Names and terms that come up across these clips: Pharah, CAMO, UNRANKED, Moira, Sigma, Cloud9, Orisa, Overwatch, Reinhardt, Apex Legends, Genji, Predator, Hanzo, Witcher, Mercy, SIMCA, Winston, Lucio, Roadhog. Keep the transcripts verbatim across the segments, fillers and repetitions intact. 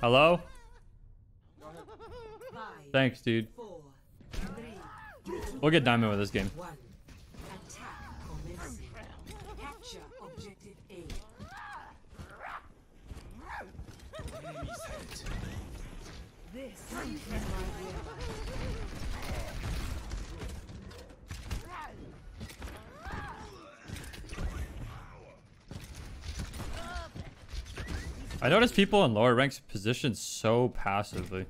Hello? Five, Thanks, dude. Four, three, we'll get diamond with this game. One. Attack or miss. Capture objective A. This is my I notice people in lower ranks position so passively.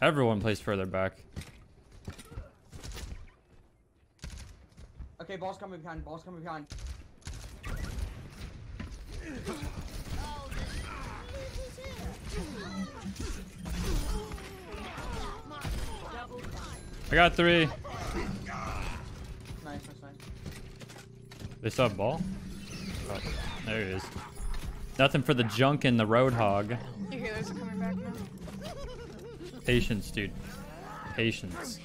Everyone plays further back. Okay, boss coming behind, boss coming behind. I got three. Nice, nice, nice. They still have ball? Oh, there it is. Nothing for the junk in the Roadhog. Your healers are coming back now. Patience, dude. Patience.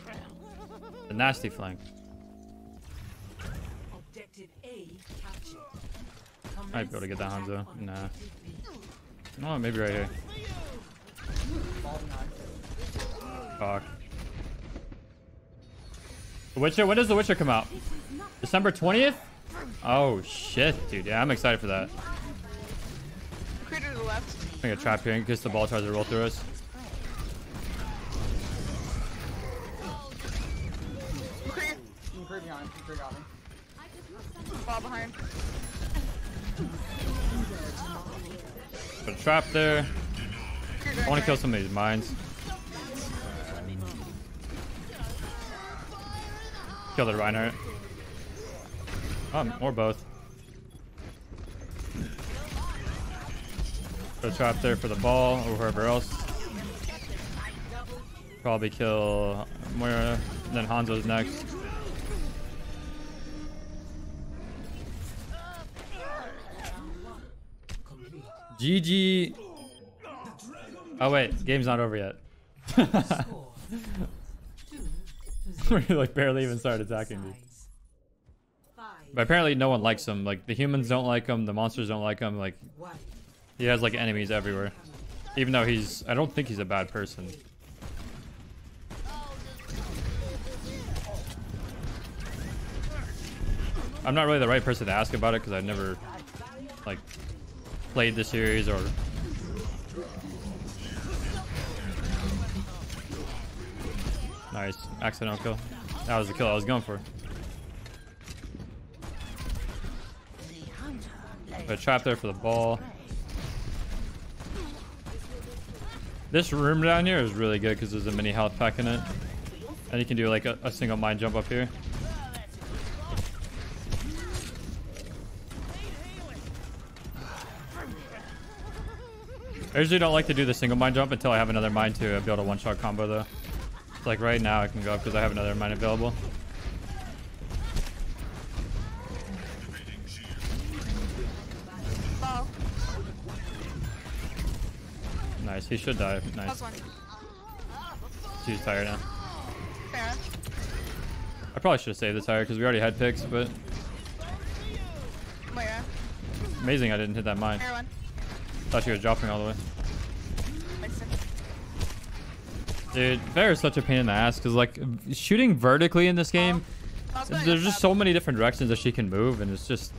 The nasty flank. Objective A captured. I might be able to get that Hanzo. Nah. Oh, maybe right here. Fuck. The Witcher? When does The Witcher come out? December twentieth? Oh, shit, dude. Yeah, I'm excited for that. Crater to the left. I'm gonna trap here in case the ball tries to roll through us. Ball behind. Put a trap there. I want to kill some of these mines. Kill the Reinhardt. Um, or both. Put a trap there for the ball or whoever else. Probably kill Moira. Then Hanzo's next. G G. Oh wait, game's not over yet. We like barely even started attacking me. But apparently no one likes him. Like the humans don't like him, the monsters don't like him. Like he has like enemies everywhere. Even though he's, I don't think he's a bad person. I'm not really the right person to ask about it because I've never like played the series or. Nice. Accidental kill. That was the kill I was going for. Put a trap there for the ball. This room down here is really good because there's a mini health pack in it. And you can do like a, a single mine jump up here. I usually don't like to do the single mine jump until I have another mine to build a one-shot combo though. Like right now I can go up because I have another mine available. Oh. Nice, he should die. Nice. She's tired now. Yeah. I probably should have saved the tire because we already had picks, but Moira. Amazing I didn't hit that mine. Everyone. Thought she was dropping all the way. Dude, Pharah is such a pain in the ass because like shooting vertically in this game, there's just so many different directions that she can move, and it's just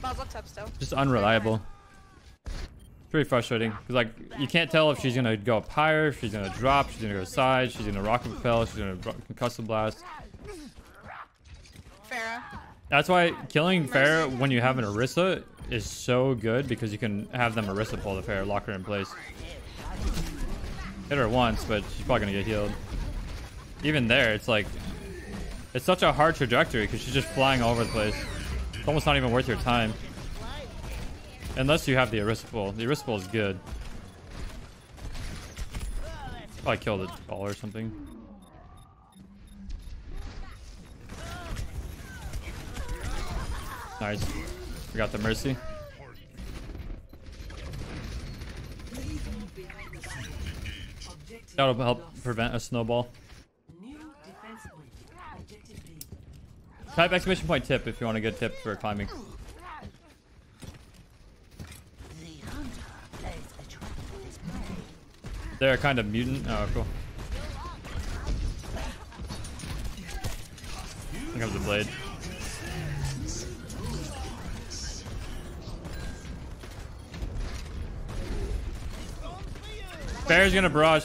just unreliable. It's pretty frustrating because like you can't tell if she's gonna go up higher, if she's gonna drop, she's gonna go side, she's gonna rocket propel, she's gonna concussive blast. Pharah. That's why killing Pharah when you have an Orisa is so good because you can have them Orisa pull the Pharah, lock her in place. Hit her once, but she's probably gonna get healed. Even there, it's like it's such a hard trajectory because she's just flying all over the place. It's almost not even worth your time. Unless you have the Orisa pull. The Orisa pull is good. Probably killed the ball or something. Nice. We got the Mercy. That'll help prevent a snowball. Type exclamation point tip if you want a good tip for climbing. They're kind of mutant. Oh, cool. Here comes the blade. Bear's gonna barrage.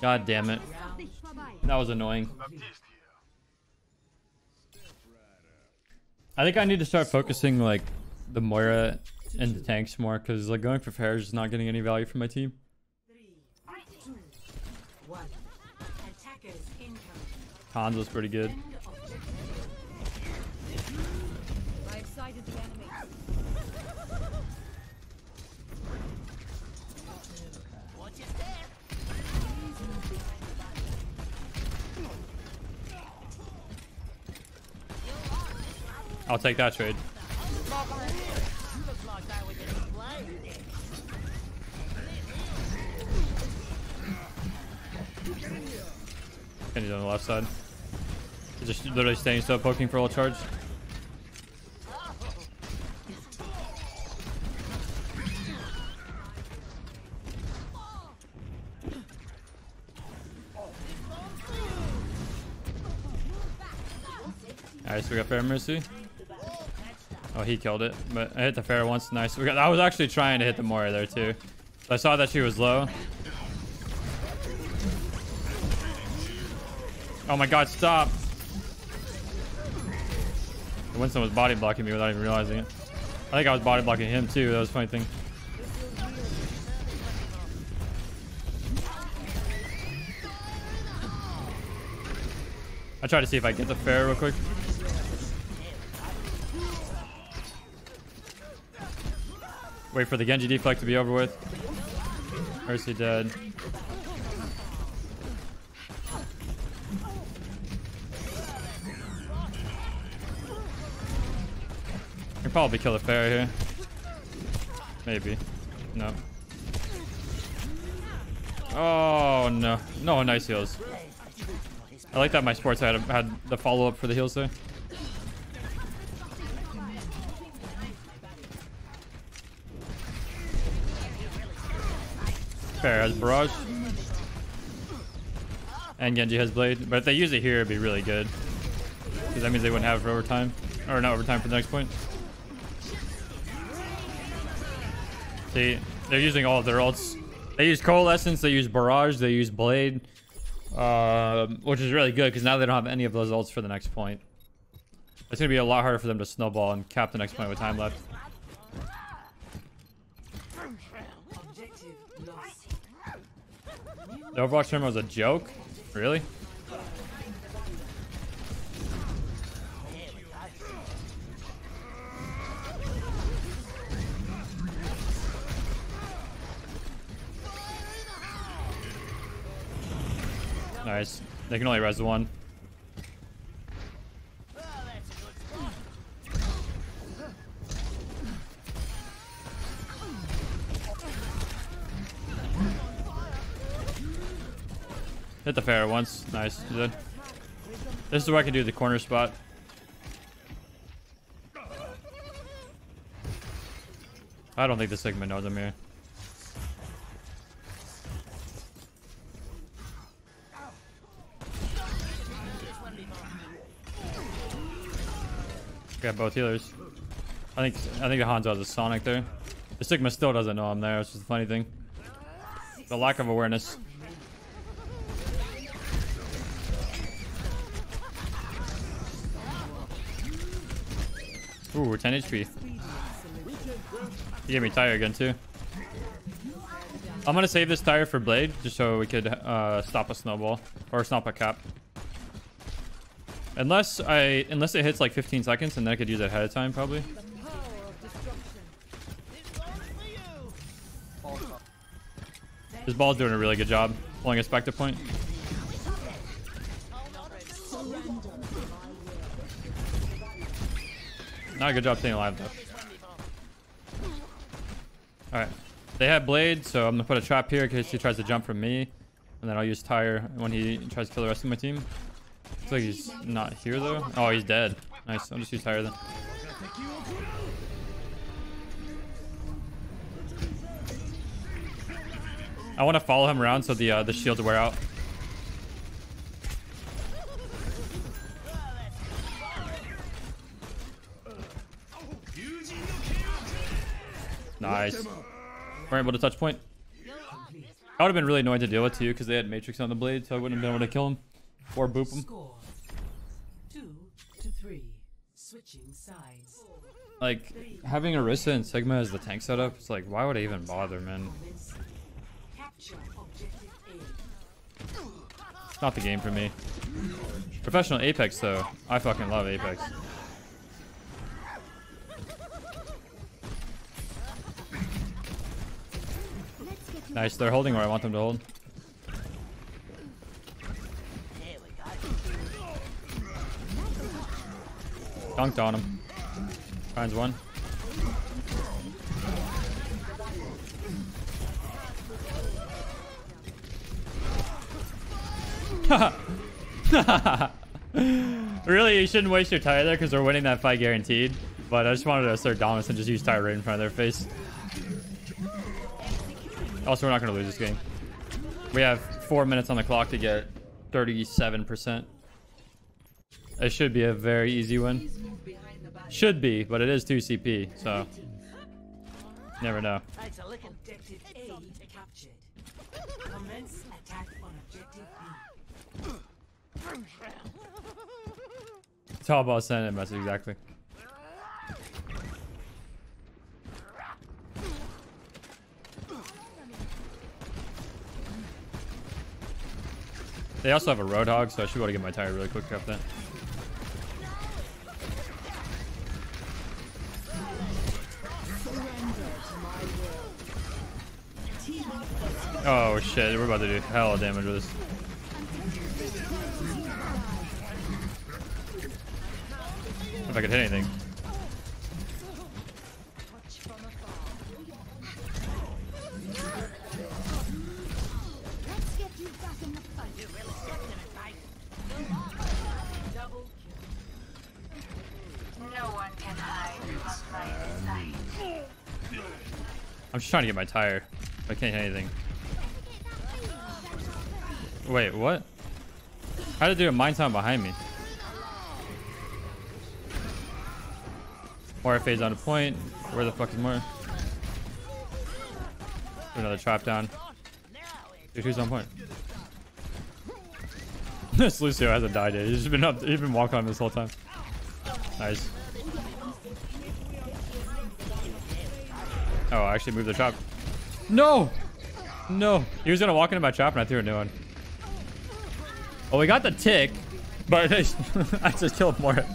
God damn it. That was annoying. I think I need to start focusing like the Moira and the tanks more, because like going for Pharah is not getting any value from my team. Hanzo's pretty good. I'll take that trade. Kenny's on the left side. He's just literally staying still, poking for all charge. Alright, so we got Pharah Mercy. Oh, he killed it, but I hit the Pharah once. Nice. We got, I was actually trying to hit the Moira there too. So I saw that she was low. Oh my God! Stop. Winston was body blocking me without even realizing it. I think I was body blocking him too. That was a funny thing. I tried to see if I could get the Pharah real quick. Wait for the Genji deflect to be over with. Mercy dead. I can probably kill the Pharah here. Maybe. No. Oh no. No, nice heals. I like that my sports had, had the follow-up for the heals there. Pharah has barrage. And Genji has blade. But if they use it here, it'd be really good. Because that means they wouldn't have it for overtime. Or not overtime for the next point. See, they're using all of their ults. They use Coalescence, they use Barrage, they use Blade. Uh, which is really good because now they don't have any of those ults for the next point. It's going to be a lot harder for them to snowball and cap the next point with time left. The Overwatch tournament was a joke? Really? Nice. They can only res the one. Hit the Pharah once. Nice. Good. This is where I can do the corner spot. I don't think the Sigma knows I'm here. Got both healers. I think I think the Hanzo has a Sonic there. The Sigma still doesn't know I'm there, which is the funny thing. The lack of awareness. Ooh, we're ten H P. He gave me tire again too. I'm gonna save this tire for blade, just so we could uh, stop a snowball or stop a cap. Unless I, unless it hits like fifteen seconds, and then I could use it ahead of time, probably. This ball's doing a really good job pulling us back to point. Not a good job staying alive though. All right, They have Blade, so I'm gonna put a trap here in case he tries to jump from me. And then I'll use Tire when he tries to kill the rest of my team. Looks like he's not here though. Oh, he's dead. Nice. I'll just use Tire then. I want to follow him around so the uh, the shields wear out. Nice. We're able to touch point. I would have been really annoyed to deal with too because they had Matrix on the Blade, so I wouldn't have been able to kill him or boop him. Two to three. Switching sides. Like having Orisa and Sigma as the tank setup, it's like why would I even bother, man? It's not the game for me. Professional Apex though. I fucking love Apex. Nice, they're holding where I want them to hold. Dunked on him. Finds one. Really, you shouldn't waste your Tire there because they're winning that fight guaranteed. But I just wanted to assert dominance and just use Tire right in front of their face. Also, we're not going to lose this game. We have four minutes on the clock to get thirty-seven percent. It should be a very easy win. Should be, but it is two C P, so never know. It's all about sending a message, exactly. They also have a Roadhog, so I should be able to get my Tire really quick after that. Oh shit, we're about to do hella damage with this. If I could hit anything. I'm just trying to get my Tire. I can't hit anything. Wait, what? How did they do a mine sound behind me? Moira fades on a point. Where the fuck is Moira? Another trap down. Dude, who's on point? This Lucio hasn't died yet. He's just been up. He's been walking on this whole time. Nice. Oh, I actually moved the trap. No! No. He was gonna walk into my trap and I threw a new one. Oh, we got the tick, but they, I just killed Moira.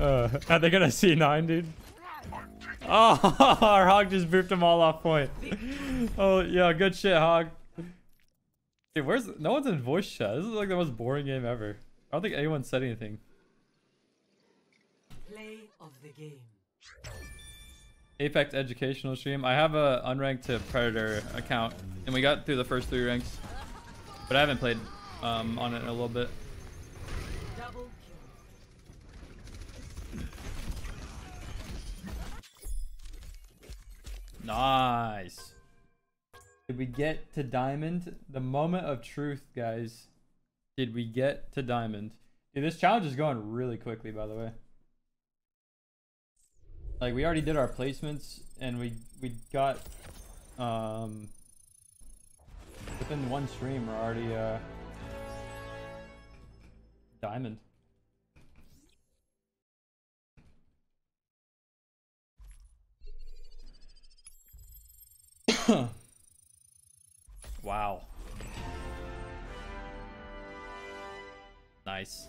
Uh, are they gonna C nine, dude? Oh, our Hog just booped them all off point. Oh, yeah, good shit, Hog. Dude, where's... No one's in voice chat. This is like the most boring game ever. I don't think anyone said anything. Play of the game. Apex educational stream. I have a unranked to Predator account, and we got through the first three ranks, but I haven't played um, on it in a little bit. Nice. Did we get to Diamond? The moment of truth, guys. Did we get to Diamond? Dude, this challenge is going really quickly, by the way. Like, we already did our placements, and we we got, um, within one stream, we're already, uh, Diamond. Wow. Nice.